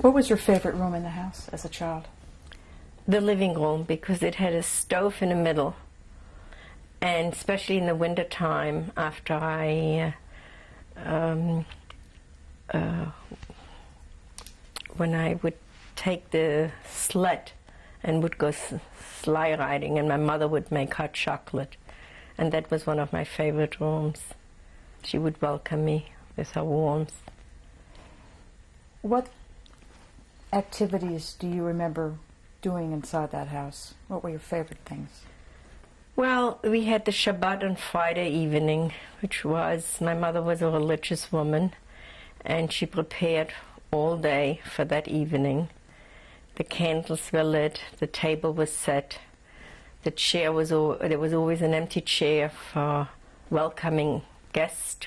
What was your favorite room in the house as a child? The living room, because it had a stove in the middle. And especially in the wintertime, after I, when I would take the sled and would go sleigh riding, and my mother would make hot chocolate. And that was one of my favorite rooms. She would welcome me with her warmth. What activities do you remember doing inside that house? What were your favorite things? Well, we had the Shabbat on Friday evening, which was, my mother was a religious woman, and she prepared all day for that evening. The candles were lit, the table was set, there was always an empty chair for welcoming guests